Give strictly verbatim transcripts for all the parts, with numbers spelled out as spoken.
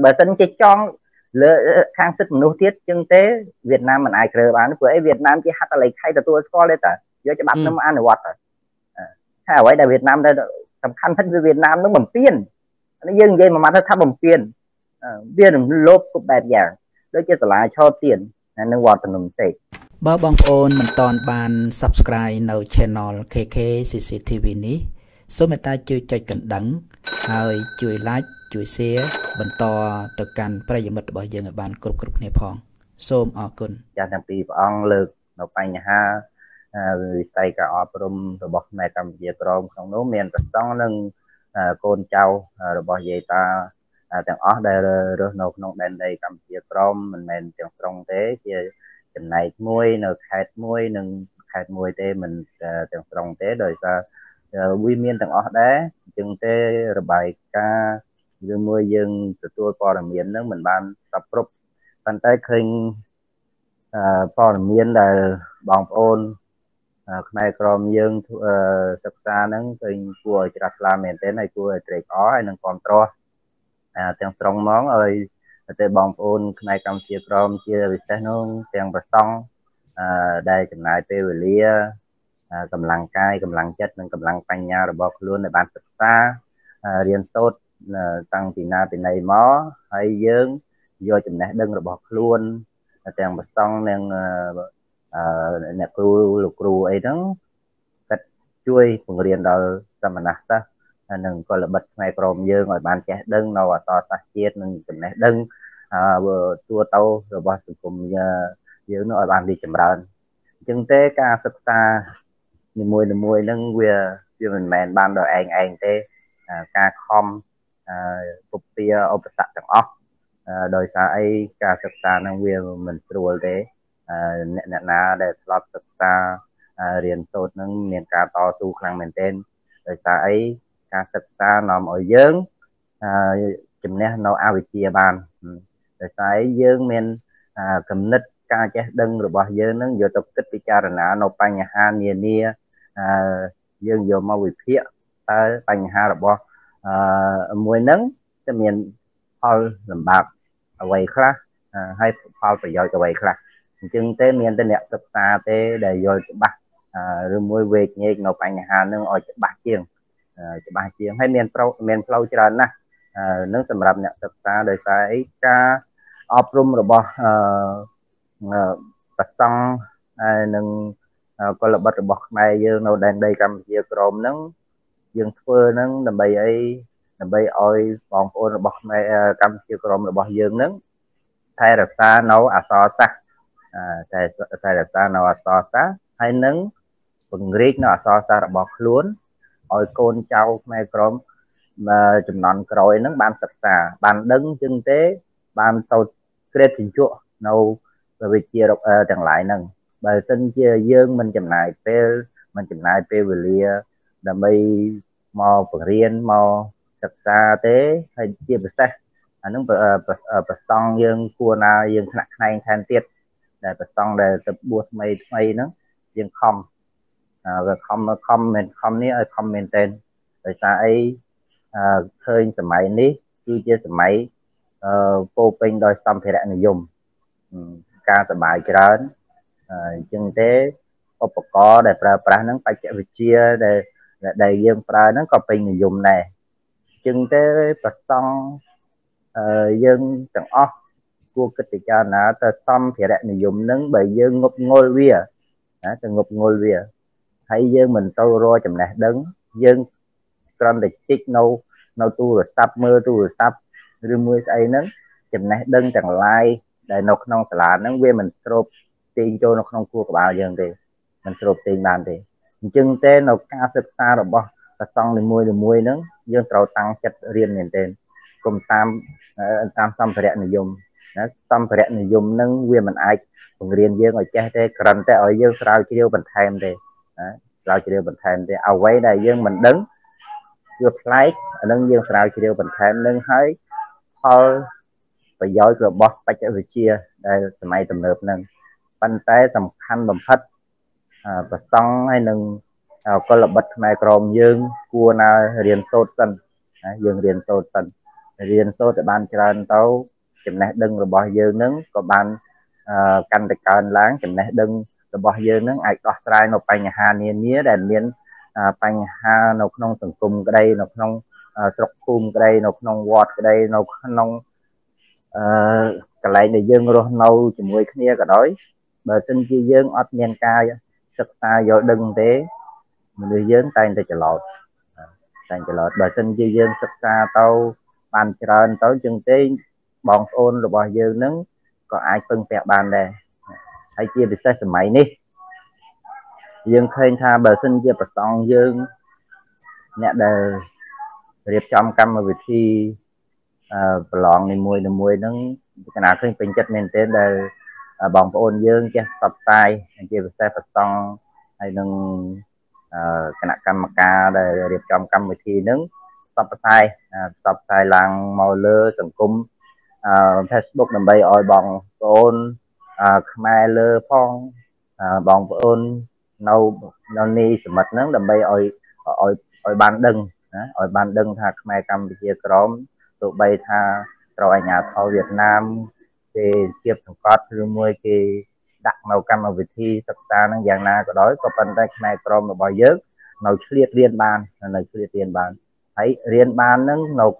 bởi sân chỉ chọn lỡ khang sức nô tiết chương tế Việt Nam mình ai cờ bán với Việt Nam chỉ hát lại khai từ tôi có lên ta do cho bạn nó ăn được quạt à vậy là Việt Nam đây tầm khăn thân với Việt Nam nó bẩm tiền nó dưng vậy mà mà nó tham bẩm tiền tiền lốp của bẹt dạng đối với trả lại cho tiền nên nó quạt nó tệ bơ bong ôn mình toàn bàn subscribe nấu channel K K C C T V ní số mẹ ta chưa chạy cận đắng hơi chui like ជួយស្ាយជួយសៀបន្តទៅកាន់ប្រិយមិត្តរបស់យើងឲ្យបានគ្រប់គ្រប់គ្នាផងសូមអរគុណចាស់ទាំងពីរព្រះអង្គលើកនៅបញ្ហាវិស័យការអប់រមរបស់ផ្នែកកម្មវិជាក្រមក្នុងនោះមានប្រសងនិងកូនចៅរបស់យាយតាទាំងអស់ដែលរស់នៅក្នុងដែនដីកម្ពុជាក្រមមិនមែនទាំងត្រង់ទេជាចំណែកមួយនៅខេត្តមួយនិងខេត្តមួយទេមិនទាំងត្រង់ទេដោយសារវិមានទាំងអស់ដែរ Vì mùi dân tụi có là miền nước mình ban tập rút Phan tới khinh có là miền là bóng ôn này còn dân sắp xa nâng tình của chị đặt là miền tế này của trẻ có hay nâng còn trò Tiếng trong món ơi tới bóng ôn này cầm chìa trông chia vì xe nông tiếng vật xong đây chẳng lại tê về lia cầm lăng cai cầm lăng chất nâng cầm lăng canh nhau rồi bọc luôn để ban sắp xa riêng tốt tăng thì na thì này mó hay dướng do chừng này đừng là bọt luôn chàng bọt xong nên nè cù lục cù ấy đó cách chui cùng riêng đó sao mà nát ta đừng coi là bật này còn dướng rồi bàn chè đừng nào à to ta chết đừng chừng này đừng tua tàu rồi bọt cùng dướng nó bàn đi chậm rần chừng té ca sập ta mùi mùi nâng quê chưa mình mèn ban đầu anh anh té ca khom phục tia ốp sạc chẳng ốc đời xa ấy cả sạc xa năng viên mình rùa thế nẹ nẹ ná để lọt sạc xa riêng tốt nâng miền cá to tu khăn mình tên đời xa ấy cả sạc xa nòm ở dưỡng chùm nét nó áo vị chia bàn đời xa ấy dưỡng mình cầm nít ca chết đừng rồi bỏ dưỡng nâng vô tập tích đi cha rồi ná nộp bánh hà nìa nìa dưỡng vô mau vị phía bánh hà rồi bỏ mùi nắng cho miền Paul làm bạc ở ngoài khác hay Paul phải giỏi ở ngoài khác chừng tới miền tên đẹp tập ta tới để giỏi bạc rồi mùi về nghe ngọc anh hà nương ở bạc chiêng bạc chiêng hay miền trâu miền trâu cho nên nè nương sầm rạp đẹp tập ta đời phải ca ấp rum rồi bỏ tập xong nương câu lạc bộ rồi bỏ mai giờ nó đang đây cầm giờ cồn nương dương phơi nắng làm bay ấy làm bay oi bóng ôn bọc này cam chiêu crom là bọc dương nắng thay đặt ta nấu à so sát thay thay đặt ta nấu à so sát hay nắng phần riết nó à so sát là bọc luồn oi côn trâu này crom mà chấm nón còi nắng ban sập sà ban đứng chân tế ban tàu kẹp thình chuột nấu rồi chia độc chẳng lại nâng bài sinh chia dương mình chấm lại pe mình chấm lại pe về lia làm bay mò phần riêng mò sập xa tế hay chia bớt xe anh nông bờ bờ sông dương cua na dương nặng này than tiệt để bờ sông để tập buộc mây mây nữa dương không rồi không không mình không ní không mình tên rồi sao ấy khơi sầm máy ní cứ chia sầm máy cô pin đôi sầm thì lại người dùng ca sầm bài kia đó chân tế có có để pra pra nắng phải chạy về chia để đầy dân pra nó có pin dùng này chừng tới bật xong dân chẳng óc của cái tịch cha nó ta xong thì đại mình dùng nắng bởi dân ngục ngôi vía từ ngục ngôi vía thấy dân mình sâu ro chậm này đứng dân con địch chích nâu nâu tu rồi sắp mưa tu rồi sắp rư mưa ấy nắng chậm này đứng chẳng lai để nọc nong là nắng quê mình sụp tiền cho nó không cua của bao dân thì mình sụp tiền bàn thì chừng thế nó ca sập xa rồi bỏ xong thì môi thì môi nữa dương trầu tăng chặt riêng miền tên cùng tam tam tam phải đẹp người dùng tam phải đẹp người dùng nâng quyền mình ai cùng riêng riêng ở che thế cần thế ở dương trầu chỉ điều bình thường thì trầu chỉ điều bình thường thì ao quay đây dương mình đứng được lái nâng dương trầu chỉ điều bình thường nâng thấy thôi phải giỏi rồi bỏ phải chạy về chia đây máy tầm nộp nâng bàn tay tầm khăn tầm phật và xong hay nâng có là bật này còn dương cua na riêng tốt dân dương riêng tốt dân riêng số để ban cho anh tàu chấm nét đừng rồi bỏ dơ nướng có ban căn được càn láng chấm nét đừng rồi bỏ dơ nướng ai có trai nộp bành hà niên nhía đèn miên bành hà nộp nông từng cùng cái đây nộp nông sọc cùng cái đây nộp nông quạt cái đây nộp nông cái này để dơ rồi nâu chấm mười kia cả đói bởi sinh chi dơ ở miền cay sức ta do đừng thế mình dơ tay để trả lọt thành trả lọt bởi sinh chi dơ sức ta tàu bàn tròn tới chừng tế bọn ôn rồi bỏ dư nướng có ai phân phẹt bàn đề hãy chia bị xe xe máy đi dương khơi tha bờ sinh chia bật con dương nhẹ đời riêng trong căm mà việc khi lọn này mùi này mùi nướng cái nào khơi bình chất mình tên đời bọn ôn dương kia tập tay chia bị xe bật con hay nâng cái nào căm mà ca đời riêng trong căm mà khi nướng tập tay tập tay làng màu lơ sừng cung Facebook làm bay oi bằng ôn mai lơ phong bằng ôn nâu nâu ni sự mật nắng làm bay oi oi oi ban đừng oi ban đừng thạc mai Kampuchea Krom tụi bay tha rồi nhà thao Việt Nam thì tiếp tục có thứ mười thì đặt màu cam ở Việt thi tập ta nó dạng na có đói có phần tay mai Krom là bao nhiêu màu liệt liên bàn là liệt liên bàn thấy liên bàn nâng nộp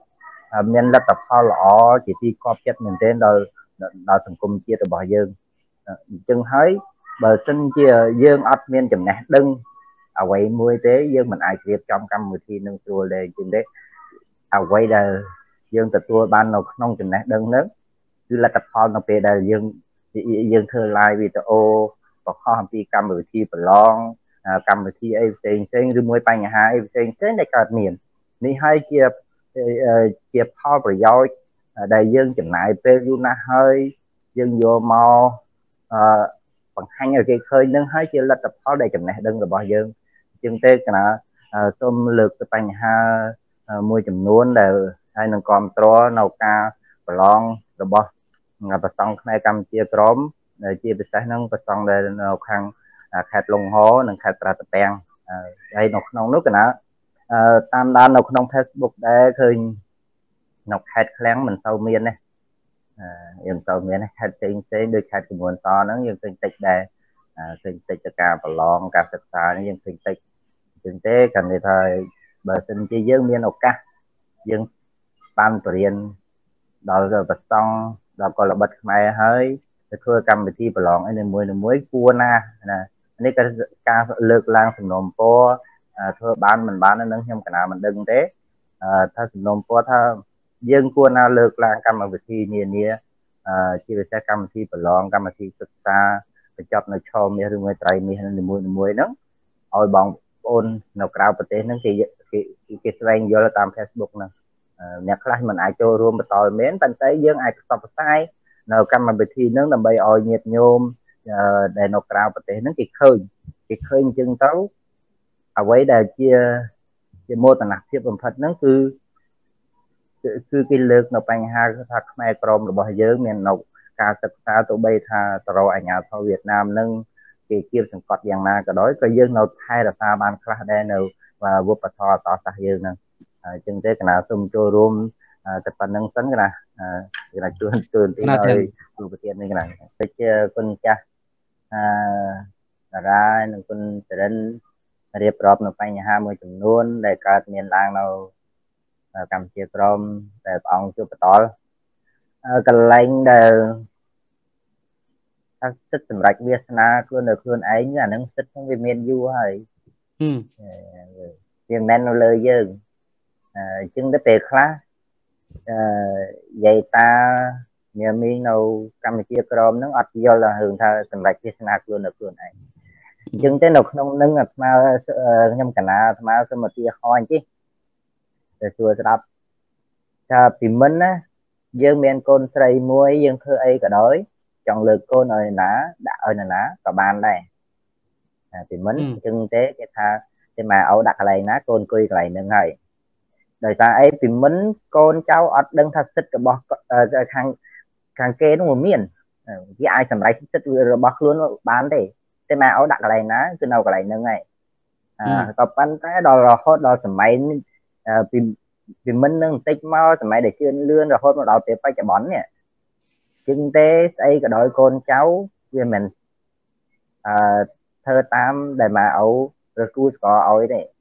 miền là tập phao lọ chỉ đi cọp chết mình trên đời đời thành công chia từ bỏ dương chừng thấy bờ sinh chia dương ấp miền chấm nét đưng à quay môi tế dương mình ai kịp trong cam mười thi nâng tua lên chừng đấy à quay đời dương từ tua ban nông nông chấm nét đưng nữa cứ là tập phao nó về đời dương dương thơ lai vì ô có kho hàm pi cam mười thi bờ long cam mười thi ấy sen sen rồi môi bay nhà hai ấy sen sen này cả miền đi hai kia chia phao rồi dối đại dương chừng này peruna hơi dương vô màu bằng hai người kia khơi nâng hơi kia là tập phao đại chừng này đừng là bỏ dương chừng tê cái nào tôm lược cái bánh ha môi chừng nuôn là hai nâng con trò nấu cá lon rồi bỏ ngập sông này cầm chia tróm chia bị say nâng bờ sông đây nấu khăn khẹt lồng hố nâng khẹt ra tập bèn đây nấu nấu nước cái nào tam đan nọc nông Facebook để khơi nọc hạt kháng mình sâu miên này, em sâu miên này hạt tinh tinh được hạt của nguồn to nó nhưng tinh tịch để tinh tịch cho cà và lon cà sạch sạch nó nhưng tinh tịch tinh tế cần thì thời bờ sinh chi dương miên nọc cá dương ban tiền đòi rồi bật xong đòi còn là bật mày hơi thưa cầm bị thi và lon ấy nên muối nên muối cua na này này cái cà lược lang thành nồm po thưa bán mình bán nó nâng thêm cái nào mình đừng thế thưa nôm po thưa dương cua nào lược là cam mà thi nia nia chỉ về xe cam thi bờ lon cam thi cực xa để chọc nó cho mi rồi mới trai mi hơn mười mười nữa ôi bằng ôn nào cào bật thế nó thì cái trang vô là tam Facebook nè nhạc lại mình ai cho luôn mà tòi mến tận tới dương ai tập sai nào cam mà thi nó làm bay oi nhiệt nhôm để nó cào bật thế nó kịch khơi kịch khơi chân tấu à quay đời chia chia mô tả nạp tiếp bằng Phật nó cứ cứ cái lực nó bành hà thật này Krom là bao nhiêu miền nọc cả sạch xa tụi bay tha rồi nhà sau Việt Nam nâng cái kia thành cọt dạng na cả đói cái dương nọc hay là xa ban khá đe nào và vô bờ thò tỏ xa dương nè chừng thế cái nào xung cho room tập phần nâng sấn cái nào cái nào chưa chưa tí rồi đủ tiền như cái này cái con cha ra nên con trở nên điệp rộp nó phải nhà hai mươi chừng luôn để cả miền làng nào cầm chia Krom để ông chưa bắt tỏi cần lành để các chất sẩm rạch việt na luôn được luôn ấy là nâng chất không vì miền du hơi miền nam nó lời dừng chứng đất bề khá vậy ta nhà miền nào cầm chia Krom nó ắt do là hưởng thơ sẩm rạch việt na luôn được luôn ấy chừng thế nọc nông nâng ngặt mà nhâm cả na mà xem một tia hoa chứ để xua đập cha thì mình á dương men con sậy muối dương khơi ấy cả đói chọn lược con ơi ná đã ơi là ná cả bàn đây thì mình chừng thế cái tha thế mà ấu đặt lại ná con cười lại nâng này đời ta ấy thì mình con cháu ở đằng thật xích cả bọc hàng hàng kê nó một miền cái ai sầm lại xích vừa bọc luôn bán đấy thế mà áo đặt lại ná cứ nào cái này nâng này tập anh ta đòi là hot đòi sầm máy vì vì mình nâng tích mau thì mày để chưa lươn rồi hôm đầu tiếp phải chạy bón nè kinh tế ấy cả đôi con cháu vì mình à, thơ tam để mà ấu rồi cú có ối đấy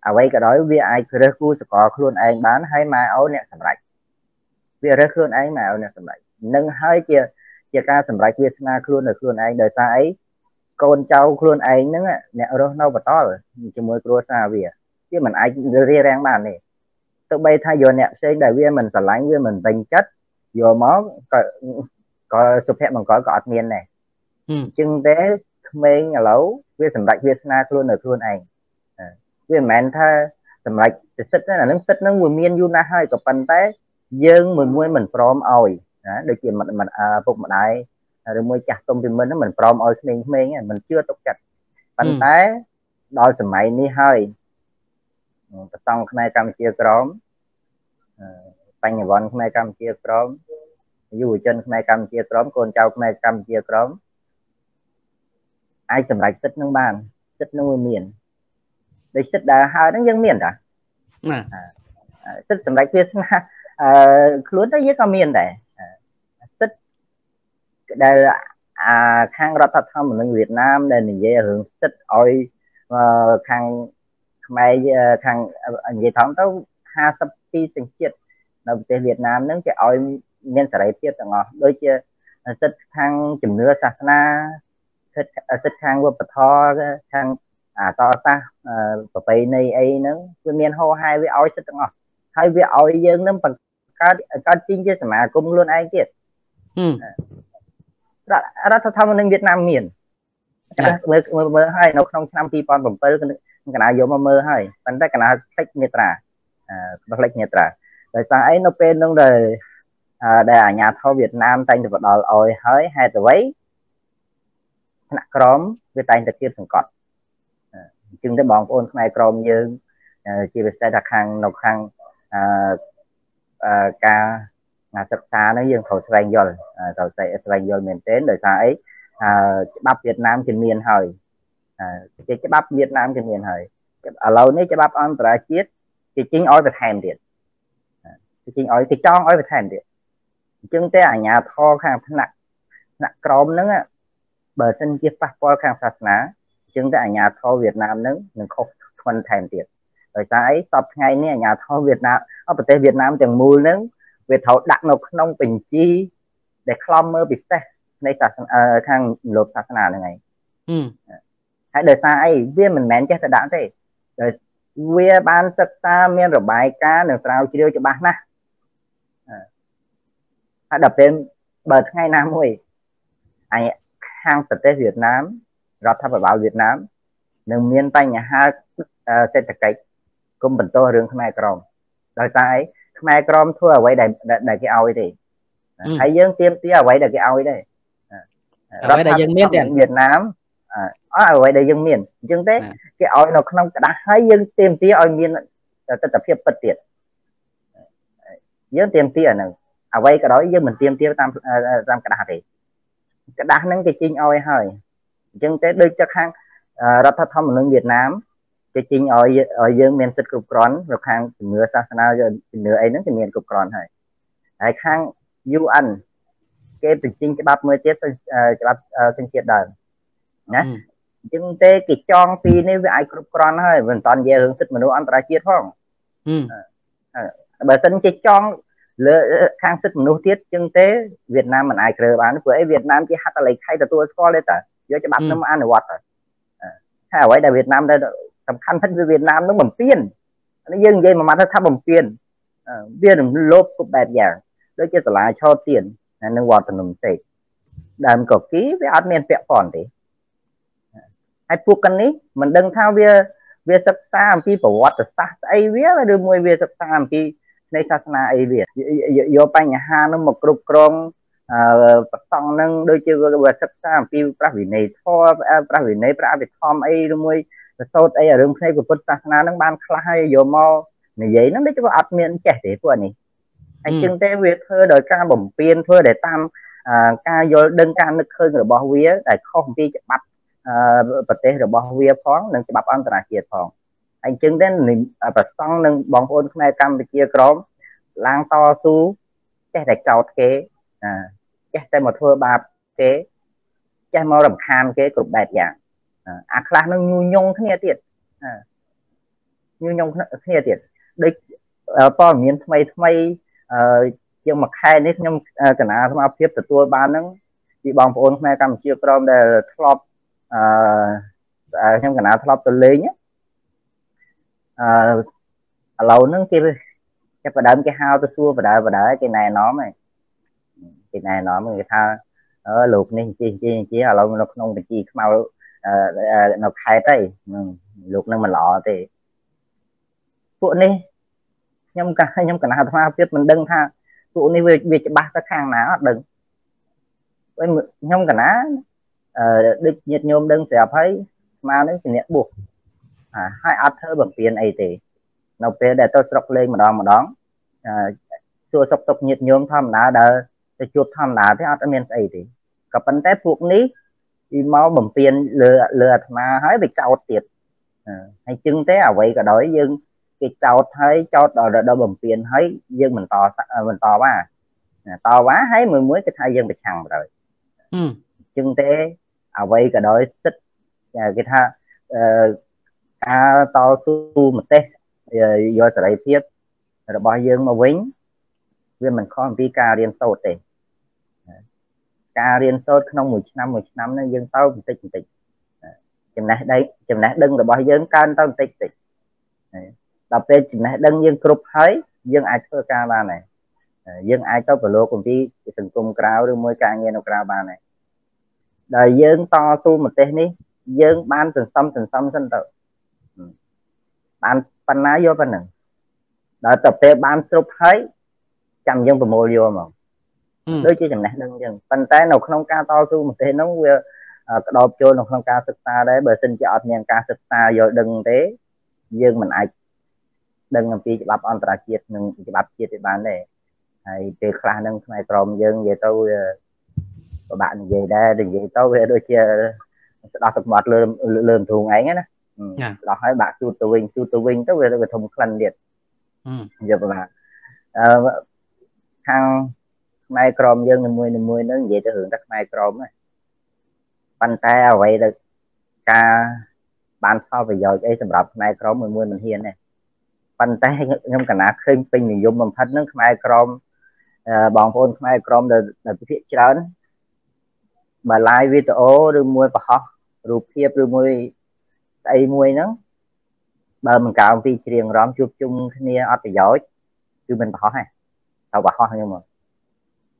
à vậy cả đôi vì ai rồi cú có luôn anh bán hay mà ấu nè sầm lại vì rồi luôn anh mà ấu nè sầm lại nâng hơi kia kia ca sầm lại kia na luôn rồi luôn anh đời ta ấy con cháu luôn anh nữa nè rồi nâu và to rồi chỉ mới cua xa vì chứ mình ai ria rang bàn này tụi bay thay vô nè xây đại viên mình sờ lánh viên mình tinh chất vô máu có có sụp hẹp bằng có cọt miên này chưng thế mê nhà lấu viên sầm lạch viên na luôn ở luôn anh viên mẹn tha sầm lạch xích là nước xích nó mùi miên yuna hơi có pan té dương mình mua mình prom oi được chuyện mình mình phục mình ai rồi mua chặt tôm thì mình nó mình prom oi mình mình mình chưa tốt chặt pan té đôi sầm mày ni hơi trong này Kampuchea Krom Tây Nhật Bản này Kampuchea Krom dù chân này Kampuchea Krom con cháu này Kampuchea Krom ai sầm lại tích nông bàn tích nông miền để tích đà hai nó dân miền cả tích sầm lại kia luôn tới với con miền đấy tích đây là à khang rất thật không mình Việt Nam đây mình về hưởng tích oi khang mày thằng về tháng tới hai sắp đi sinh chiết là về Việt Nam những cái oi nên sẽ lấy chiết rằng đôi chia rất thang chìm nứa sạt na rất thang vừa thò thang à to ta ở tây này ấy nó vừa miền hồ hai với oi rất rằng hai với oi dương nó bằng cá cá tinh chứ mà cũng luôn ai chiết đó đó thằng mình Việt Nam miền mới mới hai nó không năm thì còn bấm tới cái nào vô mà mơ hay, bạn thấy cái nào thích nhiệt ra, thích nhiệt ra. Rồi sau ấy nó bên nó đời, đời ở nhà thao Việt Nam tranh được đòi ôi hỡi hai tờ giấy, nặng crom với tranh được kia từng cọt. Chừng tới bọn ôn này crom như chỉ biết xe đặc hàng nộp hàng, ca nhà sập xa nó dừng khẩu sành dồn, khẩu sành dồn miền tây đời sau ấy, bắp Việt Nam trên miền hồi. Cái bắp Việt Nam trên miền hồi ở lâu nay cái bắp ăn ra chết thì chính oi về thèm điện thì chính oi thì cho oi về thèm điện chúng ta ở nhà thọ khang nặng nặng crom nữa bờ sân kia phát coi khang sạt ná chúng ta ở nhà thọ Việt Nam nữa mình không phân thèm điện rồi trái tập ngày nay ở nhà thọ Việt Nam ở bờ tây Việt Nam chẳng mùi nữa Việt thọ đặt nộp nông bình chi để khom mơ bị tê này sạt khang lột sạt ná này hãy đời xa ấy viên mình mến chết đã thế rồi viên ban sắp xa miên rồi bài ca được sao chỉ đưa cho bạn nè hãy đập đến bật ngay Nam hồi anh hàng thực tế Việt Nam rất thấp vào Việt Nam đừng miên tay nhà hát sẽ thực cách cũng bình tôi rừng Khmer Krom đời xa ấy Khmer Krom thua ở quay đầy đầy cái ao ấy thì hãy dương tiêm tí ở quay đầy cái ao ấy đây rất thấp Việt Nam ở vậy để dân miền dân thế cái oi nó không đã hai dân tìm tí oi miền tất tập hiệp bất tiệt dân tìm tí ở nào ở vậy cái đó dân mình tìm tí tam tam cái đá thì cái đá nắng cái chinh oi hơi dân thế đôi chắc hàng rất thật thâm ở Việt Nam cái chinh oi ở dân miền sịt cục rón rồi hàng nửa sao nào giờ nửa ấy nó thì miền cục rón hơi hay hàng du ăn cái tình chinh cái bắp mới chết cái bắp sinh chết đời nè chúng ta cái chong pin với ai cướp con hơi mình toàn về hướng thích mình ăn trái chiết không bởi thân cái chong lỡ khang sức mình nuôi tiết chúng ta Việt Nam mình ai cướp bán của Việt Nam chỉ hát lấy hay là tôi coi lên ta do cho bạn nó ăn được quạt hay vậy là Việt Nam đây tầm khăn thân với Việt Nam nó bầm tiền nó dưng vậy mà mà nó thắp bầm tiền tiền lốp cũng bẹt dạng đối chứ lại cho tiền nên quạt mình tệ đàn cổ ký với admin vẽ còn đấy ai buộc cái này mình đừng thao về về sắp xa làm chi bảo vót được xa ai biết là được mười về sắp xa làm chi này xa na ai biết do bài nhà ha nó một cục crom song nâng đôi chiều về sắp xa làm chi pra vì này thọ pra vì này pra vì thom ai được mười sau đây ở đường này của quân xa na nó ban khai do mau này vậy nó đấy chứ có ạt miệng trẻ thế của này anh chừng thế việc thưa đời ca bẩm tiền thưa để tam ca do đơn ca nước khơi rồi bỏ vía để không đi bắt เอ่อประเทศរបស់វាផងនិងច្បាប់អន្តរជាតិផង anh chứng đến niệm và xong nâng bóng ôn này Campuchia Krom lang to su cái này cầu kế à cái này một thua bạc kế cái màu đậm khăn kế cục đẹp dạng à khá nó nhu nhung thế tiệt à nhu nhung thế tiệt đấy to miếng thay thay nhưng mà khai nít nhung cả nhà tham áp tiếp từ tua ban nâng bị bóng ôn này Campuchia Krom để flop trong cả nhà flop từ lên nhé. À, lâu nó kia cái phần đám cái hao tôi xua và đợi và đợi cái này nó mày cái này nó mày tha ở luộc nên chi chi chi là lâu nó không bị chi màu nó khai tay luộc nên mình lọ thì tụi này nhom cả nhom cả nào tha biết mình đừng tha tụi này việc việc ba cái hàng nào đừng nhom cả ná được nhiệt nhôm đừng sẽ thấy mà nó chỉ nhẹ buộc à hai ắt thơ bằng tiền ấy thì nó về để tôi sọc lên mà đón mà đón chưa sọc sọc nhiệt nhôm tham lá đờ để chuột tham lá thế ắt miền ấy thì gặp vấn đề thuộc ní đi mau bằng tiền lừa lừa mà hái bị trao tiệt hay chứng thế à vậy cả đói nhưng cái trao thấy cho đòi đòi bằng tiền thấy nhưng mình to mình to quá to quá thấy mười mấy cái thay dân bị hằng rồi chứng thế à vậy cả đói tích cái tha à to tu một tết do từ đây tiếp rồi bao dương mà vĩnh viên mình có vì ca điên sâu tệ ca điên sâu không mười năm mười năm nó dương tao một tịch một tịch chừng này đây chừng này đừng rồi bao dương can tao một tịch tịch đọc tên chừng này đừng dương cục thấy dương ai thưa ca ba này dương ai tao phải lô cùng đi từng cùng cào được môi ca nghe nó cào ba này đời dương to tu một tết ní dương ban từng xong từng xong sân tự bạn phân lá vô phân nè đợi tập thể ban sụp thấy chầm dân vào môi vô mà đối chứ chầm nè đừng dân phân té nào không ca to su một thế nó đột vô nó không ca sực ta đấy bởi xin cho ọt nhân ca sực ta vô đừng thế dân mình ai đừng làm gì cho bạp ôn tả chiết đừng cho bạp chiết thì bán để về khá nâng này trộm dân về tôi của bạn về đây đừng về tôi về đôi kia đọc tập mọt lơm lơm thùng ấy nghe nè đó hỏi bạn tu tu vinh tu tu vinh tới về về thông khăn điện giờ mà thằng mai crom dân năm mươi năm mươi nó vậy cho hưởng các mai crom này bàn tay à vậy được ca bàn sau về giờ cái sản phẩm mai crom mười mươi mình hiền này bàn tay trong cả nát khinh pin mình dùng bằng thân nước mai crom bằng phun mai crom là là cái chuyện lớn mà live video rồi mua và học rồi tiếp rồi mua ai mui nó bờ mình cào vì riêng rõm chụp chung nia ở cái giỏi cứ mình bỏ hay tao bỏ nhưng mà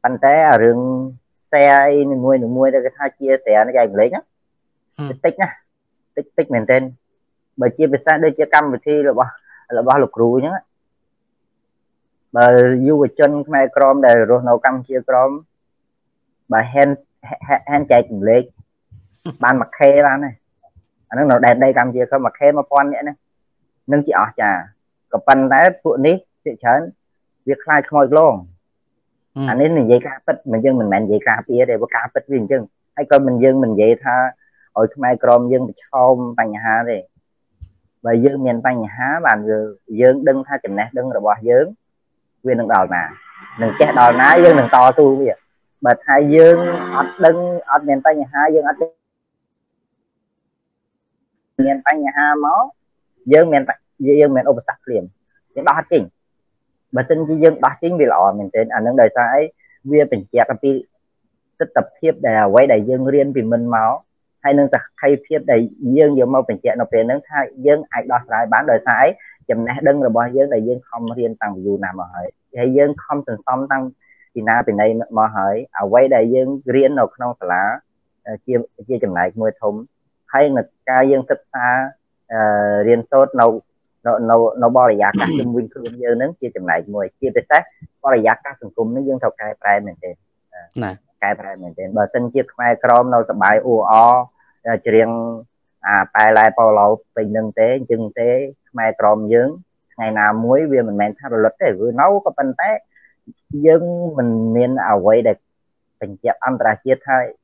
anh té ở rừng xe mình mui mình mui cái hai chia sẻ nó dài lấy nhá tích nhá tích tích mình tên bờ chia về sang đây chia cam về thi rồi bỏ là bỏ lục rú nhá bờ du về chân mai crom để rồi nấu cam chia crom bà hen hen chạy cùng lấy ban mặt khe ban này nó nó đẹp đây cầm gì không mà khen mà con vậy nè nâng chị ở trà cặp bàn tay phụ ní chị chán việc khai khơi luôn anh ấy mình dây cá bít mình dưng mình mẹn dây cá bia để có cá bít riêng chứ hay coi mình dưng mình dây tha ở mai crom dưng chôm tay nhà ha đi và dưng miền tay nhà há bàn giờ dưng đừng tha chậm nè đừng rồi bỏ dưng quyền đừng đòi nè đừng che đòi ná dưng đừng to tu bây giờ bật hai dưng ọt đừng ọt miền tay nhà há dưng ọt miền tây nhà ha máu dương miền tây dương miền Âu Bắc liền những đa chính mà xin cái dương đa chính vì lọ mình tên anh à, những đời sau ấy vía bình chè cà phê tích tập tiếp để quay đại dương riêng vì mình máu hay nên tập hay tiếp để dương nhiều mau bình chè nộp tiền nâng thay dương ai đo lại bán đời sau ấy chậm nè đừng rồi bỏ dương đại dương không riêng tăng dù nào mà hỏi hay dương không từng xong tăng thì na bên đây mà hỏi à quay đại dương riêng nộp không là chia chia chậm lại mười thùng hay là ca dân thực xa riêng tốt nấu nấu nấu nấu bò là giá cả chung nguyên cương giờ nướng chia chừng lại ngồi chia về sát bò là giá cả từng cùng nó dân thầu cài prai mình trên cài prai mình trên bờ sân chiếc mai crom nấu bài u o riêng à prai lại bao lâu bình nâng tế chừng tế mai crom dướng ngày nào muối viên mình men thao luật để vừa nấu có bánh té dân mình nên ở quay để tình trạng âm ra chia thay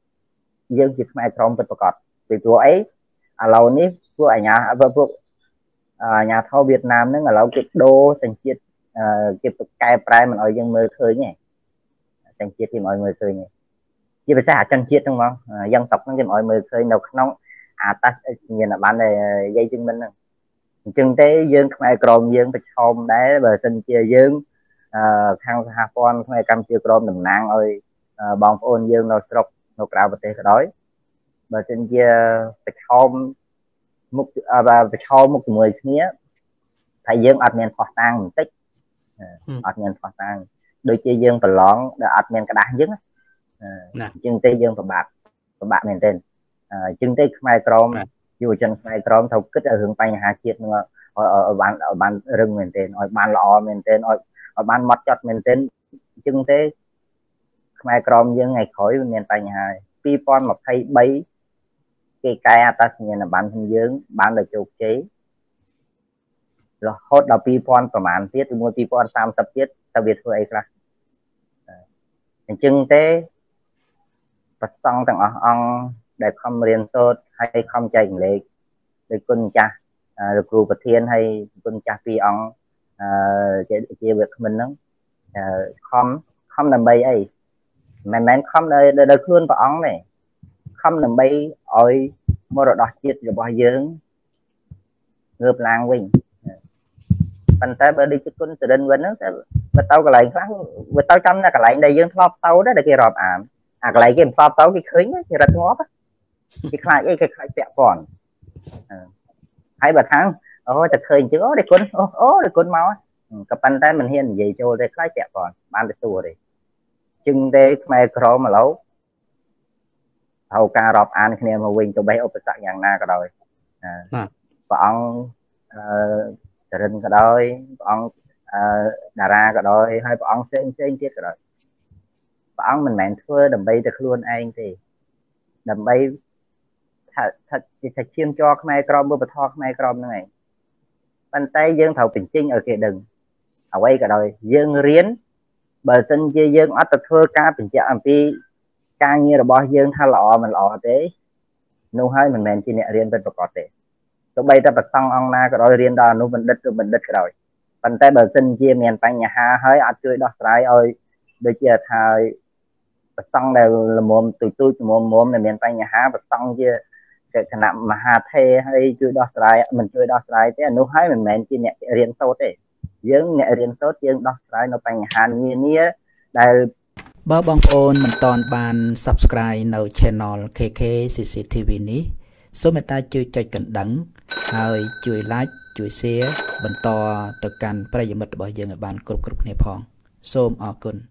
dân chiếc mai crom bật bọt vì tôi ấy à lâu ní của anh nhà vợ vợ à, nhà thầu Việt Nam nó là lâu kịp đô thành chiết kịp cài prai mà nói dân mơ khơi nhỉ thành chiết thì mọi người khơi nhỉ như vậy sẽ hạ chân chiết đúng không à, dân tộc nó thì mọi người khơi nấu nóng à ta nhìn là bạn này dây chứng minh chừng thế dân Khmer Krom dân Việt Nam đấy bờ sinh chia dân khang Hà Phan Khmer Kampuchea Krom đồng nang ơi bong ôn dân nấu sọc nấu cào bật tê đói bờ sinh chia Việt Nam một và Việt Nam một người nghĩa thầy dân admin phò tang mình tích admin phò tang đôi chia dân Phần Lan đã admin cả đá dân chừng thế dân Phần Bạc Phần Bạc miền tên chừng thế Khmer Krom dù chân này trong thầu kết ở hướng tây Hà Kiệt mà ở ban ở ban rừng miền tên ở ban lọ miền tên ở ban mặt chót miền tên chừng thế này trong những ngày khói miền tây Hà pi pon một thay bấy cây cây ta nhìn là bán hình dưỡng bán được chục chế rồi hốt là pi pon và màn tiết mua pi pon tam tập tiết đặc biệt thôi ấy là chừng thế vật xong thằng ông để không liên tốt hay không chạy lệ để quân cha à, được cù vật thiên hay quân cha phi ông à, chia việc mình đó à, không không làm bay ấy mày mày không đời đời khuyên vào ông này không làm bay ôi mua đồ đọt chết rồi bỏ dưỡng ngược làng mình phần tay bơi đi quân từ đơn vấn đó và tao cái lại khác và tao trong là cái lại đây dưỡng lọp tao đó để kia rọp ảm à cái lại cái lọp tao cái khuyến thì rất ngóp á cái khai cái cái khai tẹo còn hai bà tháng ôi thật khơi chứ để cuốn ố để cuốn máu cặp bàn tay mình hiền gì cho để khai tẹo còn ban để tua đi chừng đây mày cỏ mà lâu hầu ca rọp an khi em mà quên cho bé ốp sạc nhàng na cả đời và ông trở nên cả đời ông đà ra cả đời hai bọn ông xinh xinh chết cả đời và ông mình mẹn thưa đầm bay được luôn anh thì đầm bay thật thật thật chiêm cho Khmer Krom bữa bữa thọ Khmer Krom này bàn tay dương thầu tỉnh trinh ở kia đừng ở quay cả đời dương riến bờ sân dây dương ở tập thưa ca tỉnh trạng làm pi ca như là bo dương tha lọ mình lọ thế nô hai mình mềm chi nhẹ riêng bên bậc cọt thế tụi bay ta bật xong ông na cả đời riêng đó nô mình đất tụi mình đất cả đời bàn tay bờ sân chia miền tây nhà ha hơi ở chơi đó trái ơi bây giờ thay xong đều là mồm tụi tôi mồm mồm là miền tây nhà há và xong chưa cái nằm mà hà thê hay chưa đo trái mình chưa đo trái thế nó hay mình mèn chi nhẹ riêng sốt đấy dưỡng nhẹ riêng sốt riêng đo trái nó thành hà như nia đây bơ bong ôn mình toàn bàn subscribe nấu channel K K C C T V ní số người ta chưa chạy cận đắng hơi chui like chui share mình to từ căn bây giờ mình bỏ dừng ở bàn cột cột này phong xôm ở cồn